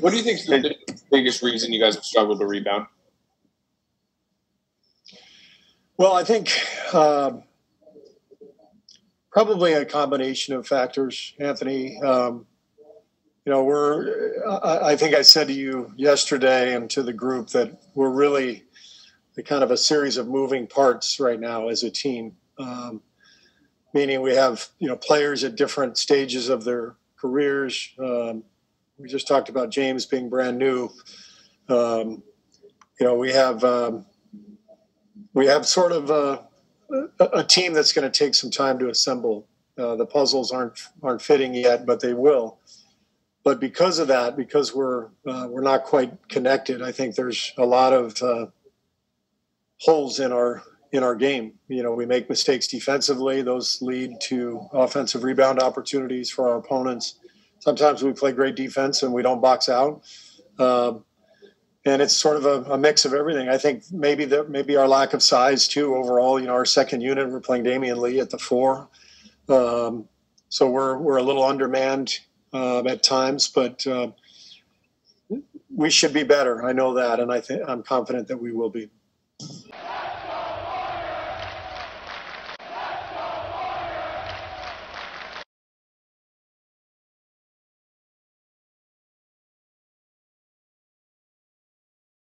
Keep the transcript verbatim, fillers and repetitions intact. What do you think is the biggest reason you guys have struggled to rebound? Well, I think uh, probably a combination of factors, Anthony. Um, you know, we're, I, I think I said to you yesterday and to the group that we're really the kind of a series of moving parts right now as a team, um, meaning we have, you know, players at different stages of their careers. Um, we just talked about James being brand new. Um, you know, we have, um, we have sort of a, a team that's going to take some time to assemble. Uh, the puzzles aren't aren't fitting yet, but they will. But because of that, because we're uh, we're not quite connected, I think there's a lot of uh, holes in our in our game. You know, we make mistakes defensively; those lead to offensive rebound opportunities for our opponents. Sometimes we play great defense and we don't box out. Uh, And it's sort of a, a mix of everything. I think maybe the, maybe our lack of size, too, overall. You know, our second unit, we're playing Damion Lee at the four. Um, so we're we're a little undermanned uh, at times, but uh, we should be better. I know that, and I think I'm confident that we will be.